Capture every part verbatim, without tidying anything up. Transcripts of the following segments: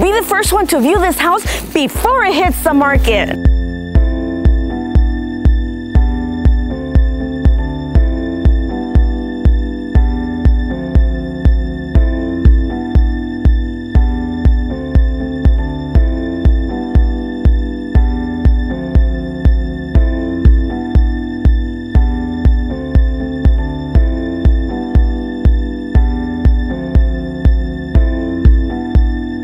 be the first one to view this house before it hits the market.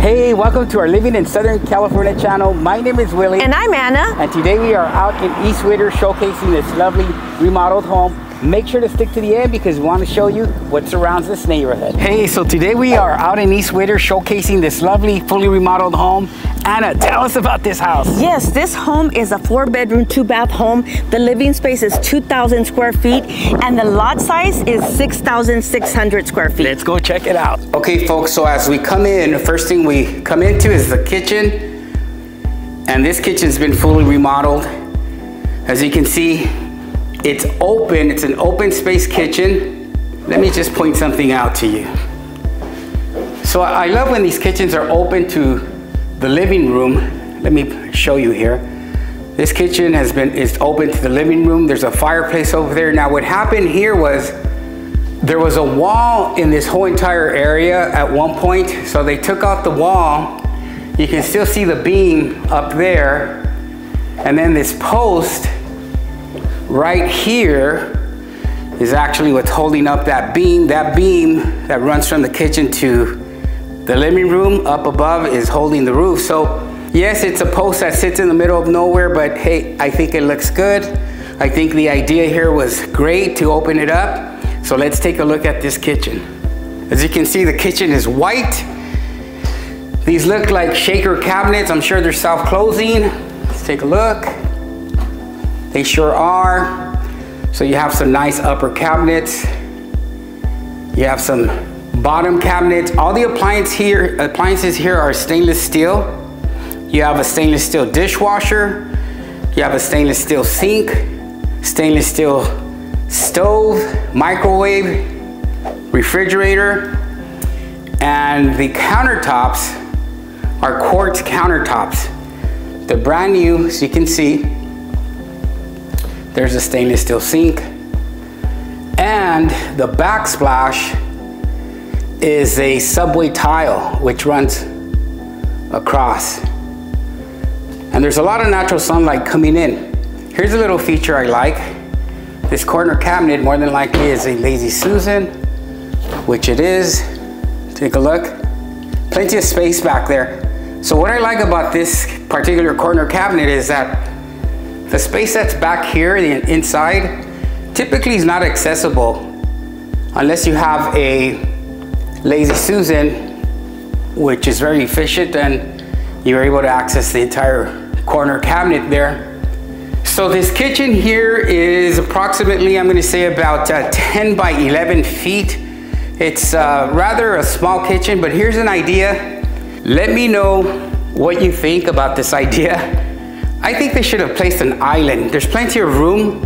Hey, welcome to our Living in Southern California channel. My name is Willie. And I'm Anna. And today we are out in East Whittier showcasing this lovely remodeled home. Make sure to stick to the end because we want to show you what surrounds this neighborhood. Hey, so today we are out in East Whittier showcasing this lovely fully remodeled home. Anna, tell us about this house. Yes, this home is a four bedroom, two bath home. The living space is two thousand square feet and the lot size is six thousand six hundred square feet. Let's go check it out. Okay folks, so as we come in, the first thing we come into is the kitchen. And this kitchen's been fully remodeled. As you can see, it's open, it's an open space kitchen. Let me just point something out to you. So I love when these kitchens are open to the living room. Let me show you here. This kitchen has been, is open to the living room. There's a fireplace over there. Now what happened here was, there was a wall in this whole entire area at one point. So they took off the wall. You can still see the beam up there. And then this post right here is actually what's holding up that beam. That beam that runs from the kitchen to the living room up above is holding the roof. So yes, it's a post that sits in the middle of nowhere, but hey, I think it looks good. I think the idea here was great to open it up. So let's take a look at this kitchen. As you can see, the kitchen is white. These look like shaker cabinets. I'm sure they're self-closing. Let's take a look. They sure are. So you have some nice upper cabinets. You have some bottom cabinets. All the appliance here, appliances here are stainless steel. You have a stainless steel dishwasher. You have a stainless steel sink, stainless steel stove, microwave, refrigerator, and the countertops are quartz countertops. They're brand new, as you can see. There's a stainless steel sink. And the backsplash is a subway tile, which runs across. And there's a lot of natural sunlight coming in. Here's a little feature I like. This corner cabinet more than likely is a Lazy Susan, which it is. Take a look. Plenty of space back there. So what I like about this particular corner cabinet is that the space that's back here inside typically is not accessible unless you have a Lazy Susan, which is very efficient and you're able to access the entire corner cabinet there. So this kitchen here is approximately, I'm going to say about uh, ten by eleven feet. It's uh, rather a small kitchen, but here's an idea. Let me know what you think about this idea. I think they should have placed an island. There's plenty of room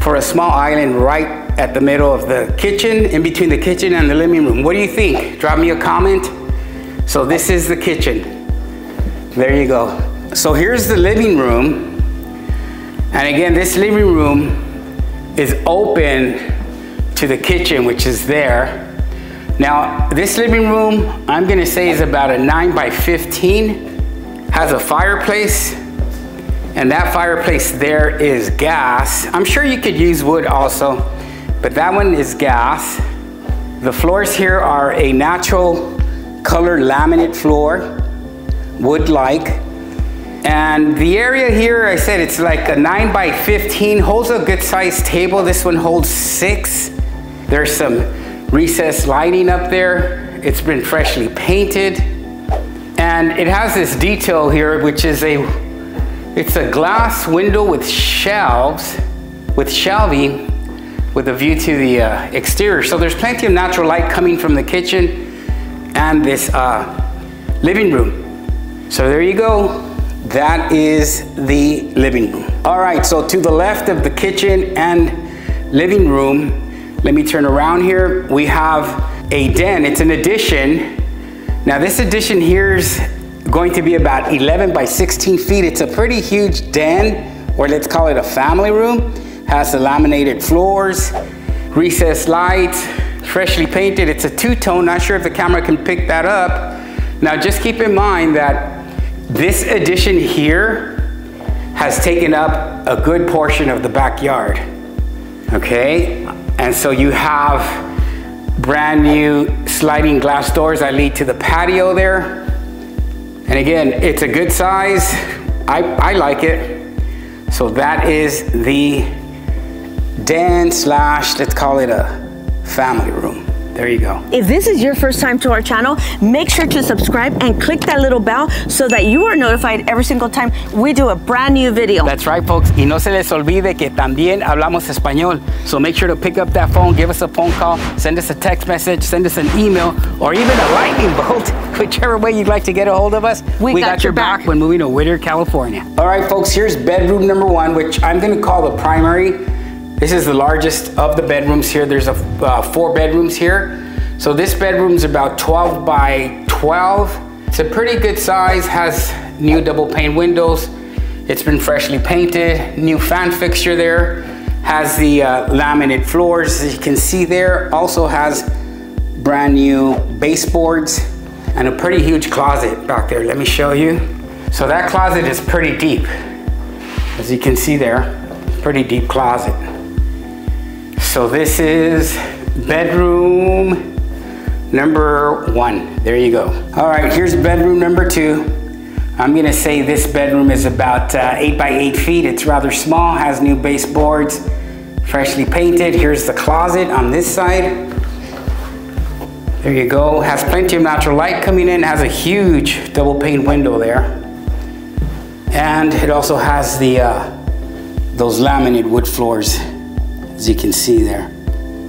for a small island right at the middle of the kitchen, in between the kitchen and the living room. What do you think? Drop me a comment. So this is the kitchen. There you go. So here's the living room. And again, this living room is open to the kitchen, which is there. Now, this living room, I'm gonna say is about a nine by fifteen, has a fireplace. And that fireplace there is gas. I'm sure you could use wood also, but that one is gas. The floors here are a natural color laminate floor, wood-like. And the area here, I said it's like a nine by fifteen, holds a good sized table. This one holds six. There's some recessed lighting up there. It's been freshly painted. And it has this detail here, which is a It's a glass window with shelves, with shelving, with a view to the uh, exterior. So there's plenty of natural light coming from the kitchen and this uh, living room. So there you go. That is the living room. All right, so to the left of the kitchen and living room, let me turn around here. We have a den, it's an addition. Now this addition here's going to be about eleven by sixteen feet. It's a pretty huge den, or let's call it a family room. Has the laminated floors, recessed lights, freshly painted. It's a two-tone, not sure if the camera can pick that up. Now just keep in mind that this addition here has taken up a good portion of the backyard, okay? And so you have brand new sliding glass doors that lead to the patio there. And again, it's a good size. I, I like it. So that is the den slash, let's call it a family room. There you go. If this is your first time to our channel, make sure to subscribe and click that little bell so that you are notified every single time we do a brand new video. That's right, folks. Y no se les olvide que también hablamos español. So make sure to pick up that phone, give us a phone call, send us a text message, send us an email, or even a lightning bolt, whichever way you'd like to get a hold of us. We, we got, got your back. back when moving to Whittier, California. All right, folks, here's bedroom number one, which I'm going to call the primary. This is the largest of the bedrooms here. There's a, uh, four bedrooms here. So this bedroom's about twelve by twelve. It's a pretty good size, has new double pane windows. It's been freshly painted, new fan fixture there. Has the uh, laminate floors, as you can see there. Also has brand new baseboards and a pretty huge closet back there. Let me show you. So that closet is pretty deep, as you can see there. Pretty deep closet. So this is bedroom number one. There you go. All right, here's bedroom number two. I'm gonna say this bedroom is about uh, eight by eight feet. It's rather small, has new baseboards, freshly painted. Here's the closet on this side. There you go. Has plenty of natural light coming in, has a huge double pane window there. And it also has the, uh, those laminated wood floors, as you can see there.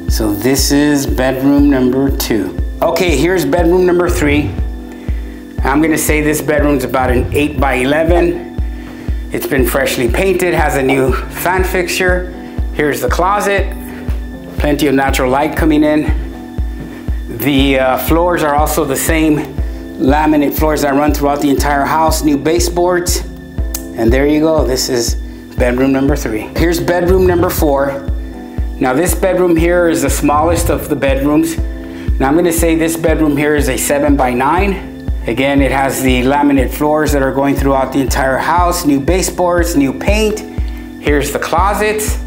So this is bedroom number two. Okay, here's bedroom number three. I'm gonna say this bedroom's about an eight by eleven. It's been freshly painted, has a new fan fixture. Here's the closet, plenty of natural light coming in. The uh, floors are also the same laminate floors that run throughout the entire house, new baseboards. And there you go, this is bedroom number three. Here's bedroom number four. Now this bedroom here is the smallest of the bedrooms. Now I'm gonna say this bedroom here is a seven by nine. Again, it has the laminate floors that are going throughout the entire house, new baseboards, new paint. Here's the closets.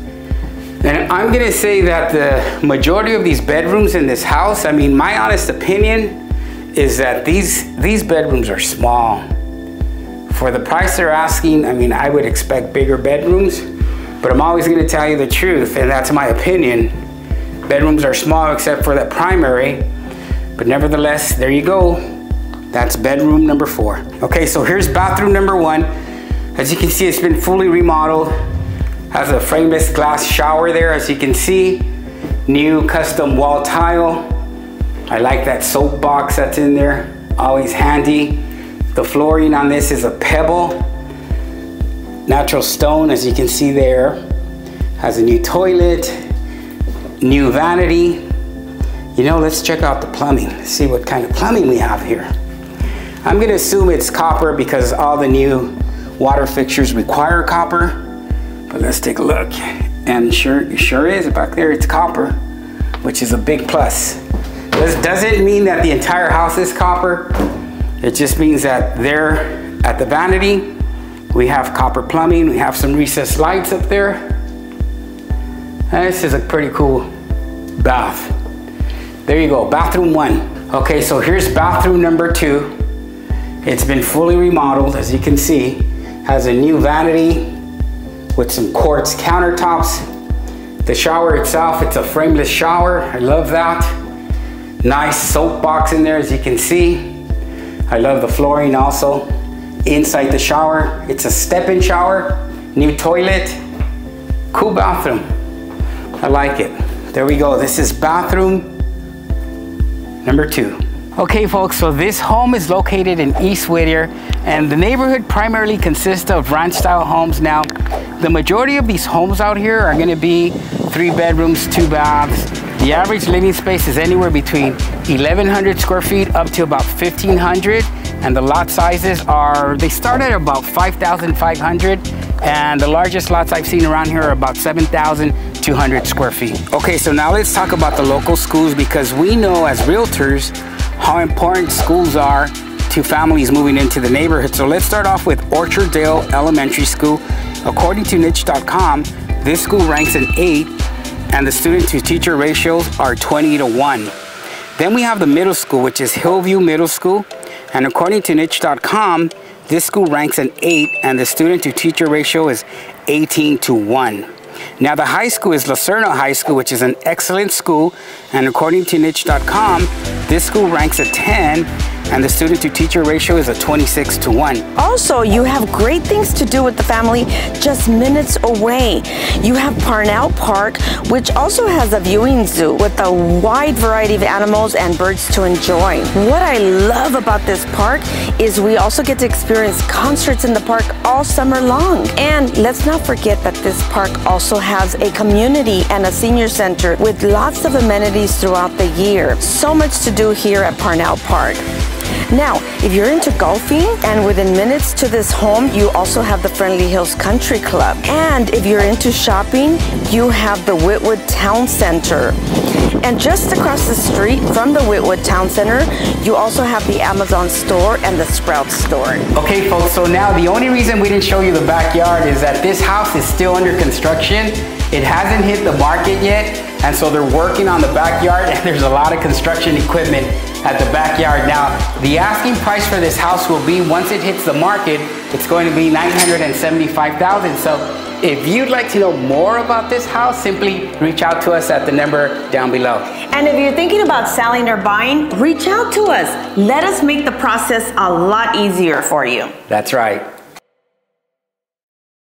And I'm gonna say that the majority of these bedrooms in this house, I mean, my honest opinion is that these, these bedrooms are small. For the price they're asking, I mean, I would expect bigger bedrooms, but I'm always gonna tell you the truth, and that's my opinion. Bedrooms are small except for that primary, but nevertheless, there you go. That's bedroom number four. Okay, so here's bathroom number one. As you can see, it's been fully remodeled. Has a frameless glass shower there, as you can see. New custom wall tile. I like that soap box that's in there, always handy. The flooring on this is a pebble, natural stone, as you can see there. Has a new toilet, new vanity. You know, let's check out the plumbing. Let's see what kind of plumbing we have here. I'm gonna assume it's copper because all the new water fixtures require copper, but let's take a look. And sure, it sure is, back there it's copper, which is a big plus. This doesn't mean that the entire house is copper. It just means that there at the vanity, we have copper plumbing, we have some recessed lights up there. And this is a pretty cool bath. There you go, bathroom one. Okay, so here's bathroom number two. It's been fully remodeled, as you can see. Has a new vanity with some quartz countertops. The shower itself, it's a frameless shower. I love that. Nice soap box in there, as you can see. I love the flooring also. Inside the shower, it's a step-in shower, new toilet, cool bathroom. I like it. There we go. This is bathroom number two. Okay, folks, so this home is located in East Whittier, and the neighborhood primarily consists of ranch-style homes. Now, the majority of these homes out here are gonna be three bedrooms, two baths. The average living space is anywhere between eleven hundred square feet up to about fifteen hundred, and the lot sizes are, they start at about five thousand five hundred, and the largest lots I've seen around here are about seven thousand two hundred square feet. Okay, so now let's talk about the local schools, because we know as realtors how important schools are to families moving into the neighborhood. So let's start off with Orchard Dale Elementary School. According to niche dot com, this school ranks an eight, and the student to teacher ratios are twenty to one. Then we have the middle school, which is Hillview Middle School. And according to niche dot com, this school ranks an eight, and the student to teacher ratio is eighteen to one. Now the high school is La Serna High School, which is an excellent school. And according to niche dot com, this school ranks a ten, and the student to teacher ratio is a twenty-six to one. Also, you have great things to do with the family just minutes away. You have Parnell Park, which also has a viewing zoo with a wide variety of animals and birds to enjoy. What I love about this park is we also get to experience concerts in the park all summer long. And let's not forget that this park also has a community and a senior center with lots of amenities throughout the year. So much to do here at Parnell Park. Now, if you're into golfing, and within minutes to this home, you also have the Friendly Hills Country Club. And if you're into shopping, you have the Whitwood Town Center. And just across the street from the Whitwood Town Center, you also have the Amazon Store and the Sprouts Store. Okay, folks, so now the only reason we didn't show you the backyard is that this house is still under construction. It hasn't hit the market yet, and so they're working on the backyard, and there's a lot of construction equipment at the backyard. Now, the asking price for this house will be, once it hits the market, it's going to be nine hundred seventy-five thousand dollars. So if you'd like to know more about this house, simply reach out to us at the number down below. And if you're thinking about selling or buying, reach out to us. Let us make the process a lot easier for you. That's right.